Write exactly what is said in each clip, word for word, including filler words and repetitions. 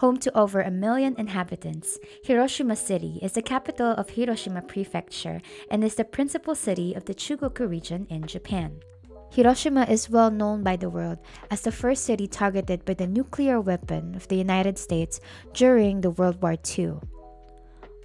Home to over a million inhabitants, Hiroshima City is the capital of Hiroshima Prefecture and is the principal city of the Chugoku region in Japan. Hiroshima is well known by the world as the first city targeted by the nuclear weapon of the United States during the World War Two.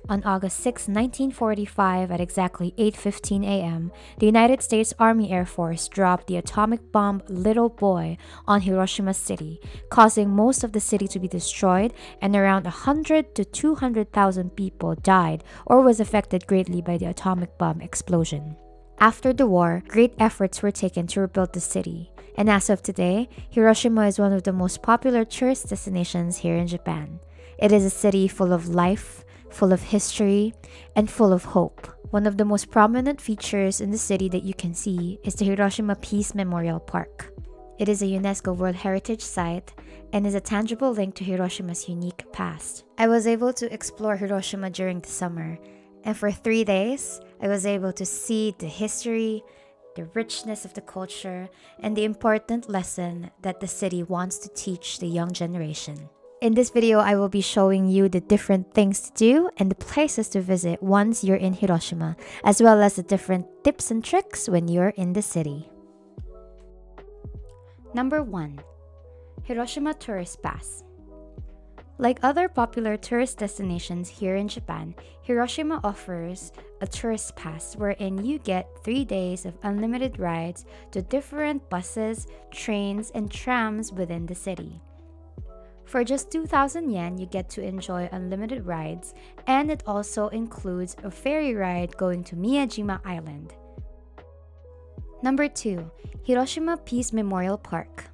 On August sixth, nineteen forty-five, at exactly eight fifteen a m, the United States Army Air Force dropped the atomic bomb Little Boy on Hiroshima City, causing most of the city to be destroyed, and around one hundred to two hundred thousand people died or was affected greatly by the atomic bomb explosion. After the war, great efforts were taken to rebuild the city, and as of today, Hiroshima is one of the most popular tourist destinations here in Japan. It is a city full of life, full of history, and full of hope. One of the most prominent features in the city that you can see is the Hiroshima Peace Memorial Park. It is a UNESCO World Heritage Site and is a tangible link to Hiroshima's unique past. I was able to explore Hiroshima during the summer, and for three days, I was able to see the history, the richness of the culture, and the important lesson that the city wants to teach the young generation. In this video, I will be showing you the different things to do and the places to visit once you're in Hiroshima, as well as the different tips and tricks when you're in the city. Number one. Hiroshima Tourist Pass. Like other popular tourist destinations here in Japan, Hiroshima offers a tourist pass wherein you get three days of unlimited rides to different buses, trains, and trams within the city. For just two thousand yen, you get to enjoy unlimited rides, and it also includes a ferry ride going to Miyajima Island. Number two. Hiroshima Peace Memorial Park.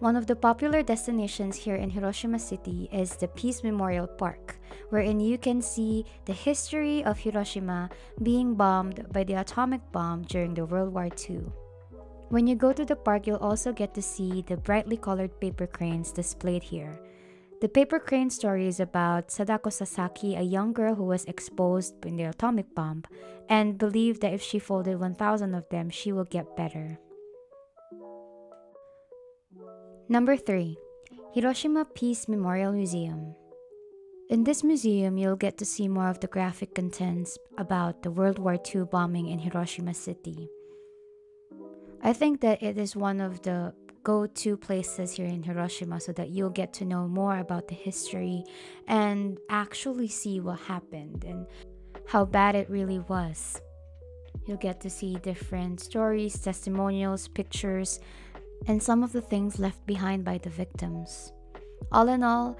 One of the popular destinations here in Hiroshima City is the Peace Memorial Park, wherein you can see the history of Hiroshima being bombed by the atomic bomb during the World War Two. When you go to the park, you'll also get to see the brightly colored paper cranes displayed here. The paper crane story is about Sadako Sasaki, a young girl who was exposed by the atomic bomb and believed that if she folded one thousand of them, she will get better. Number three. Hiroshima Peace Memorial Museum. In this museum, you'll get to see more of the graphic contents about the World War Two bombing in Hiroshima City. I think that it is one of the go-to places here in Hiroshima so that you'll get to know more about the history and actually see what happened and how bad it really was. You'll get to see different stories, testimonials, pictures, and some of the things left behind by the victims. All in all,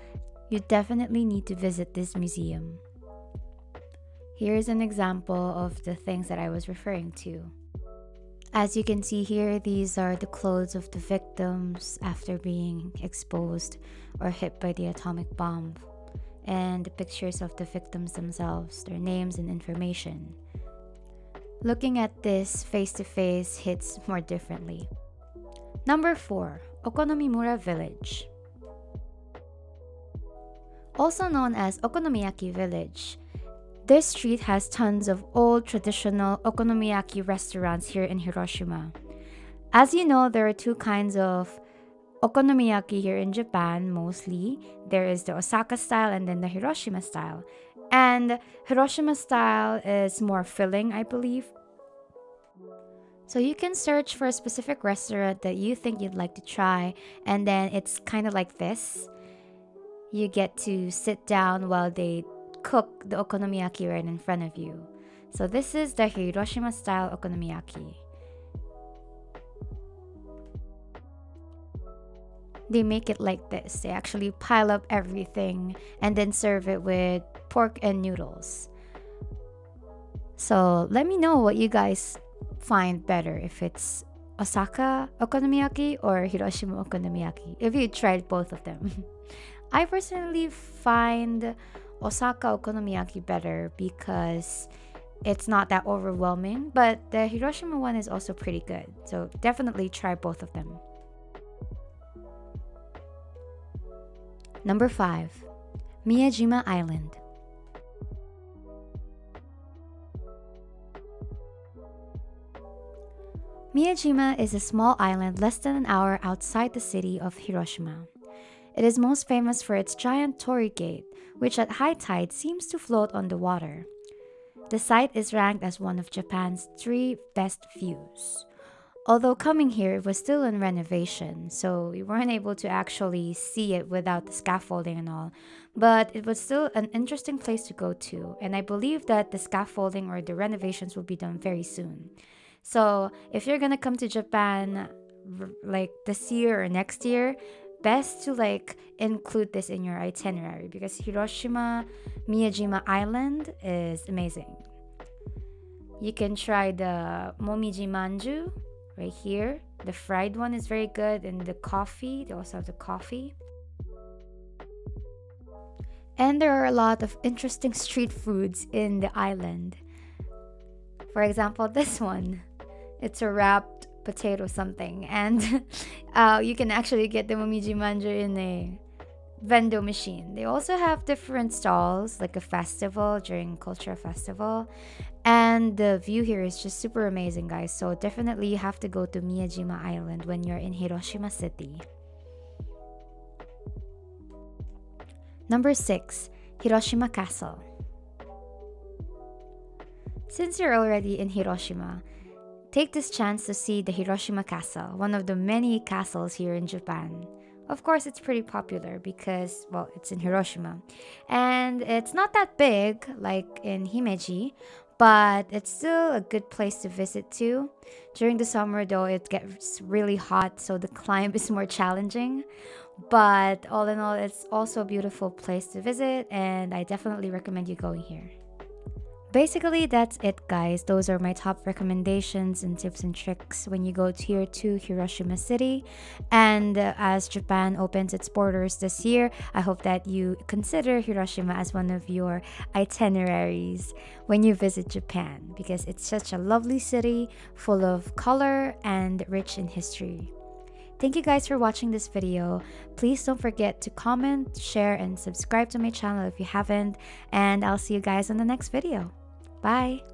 you definitely need to visit this museum. Here is an example of the things that I was referring to. As you can see here, these are the clothes of the victims after being exposed or hit by the atomic bomb, and the pictures of the victims themselves, their names and information. Looking at this face-to-face hits more differently. Number four. Okonomimura Village. Also known as Okonomiyaki Village, this street has tons of old traditional okonomiyaki restaurants here in Hiroshima. As you know, there are two kinds of okonomiyaki here in Japan mostly. There is the Osaka style and then the Hiroshima style. And Hiroshima style is more filling, I believe. So you can search for a specific restaurant that you think you'd like to try, and then it's kind of like this. You get to sit down while they cook the okonomiyaki right in front of you. So this is the Hiroshima style okonomiyaki. They make it like this. They actually pile up everything and then serve it with pork and noodles. So let me know what you guys find better if it's Osaka Okonomiyaki or Hiroshima Okonomiyaki, if you tried both of them. I personally find Osaka Okonomiyaki better because it's not that overwhelming, but the Hiroshima one is also pretty good, so definitely try both of them. Number five, Miyajima Island. Miyajima is a small island less than an hour outside the city of Hiroshima. It is most famous for its giant torii gate, which at high tide seems to float on the water. The site is ranked as one of Japan's three best views. Although coming here, it was still in renovation, so we weren't able to actually see it without the scaffolding and all, but it was still an interesting place to go to, and I believe that the scaffolding or the renovations will be done very soon. So if you're gonna come to Japan like this year or next year, best to like include this in your itinerary, because Hiroshima Miyajima Island is amazing. You can try the Momiji Manju right here. The fried one is very good, and the coffee, they also have the coffee. And there are a lot of interesting street foods in the island. For example, this one, it's a wrapped potato something, and uh, you can actually get the Momiji Manju in a vendo machine. They also have different stalls, like a festival, during culture festival, and the view here is just super amazing, guys. So definitely you have to go to Miyajima Island when you're in Hiroshima City. Number six, Hiroshima Castle. Since you're already in Hiroshima, take this chance to see the Hiroshima Castle, one of the many castles here in Japan. Of course, it's pretty popular because, well, it's in Hiroshima. And it's not that big, like in Himeji, but it's still a good place to visit too. During the summer, though, it gets really hot, so the climb is more challenging. But all in all, it's also a beautiful place to visit, and I definitely recommend you going here. Basically, that's it, guys. Those are my top recommendations and tips and tricks when you go tier two Hiroshima City. And uh, as Japan opens its borders this year, I hope that you consider Hiroshima as one of your itineraries when you visit Japan, because it's such a lovely city full of color and rich in history. Thank you guys for watching this video. Please don't forget to comment, share, and subscribe to my channel if you haven't, and I'll see you guys on the next video. Bye!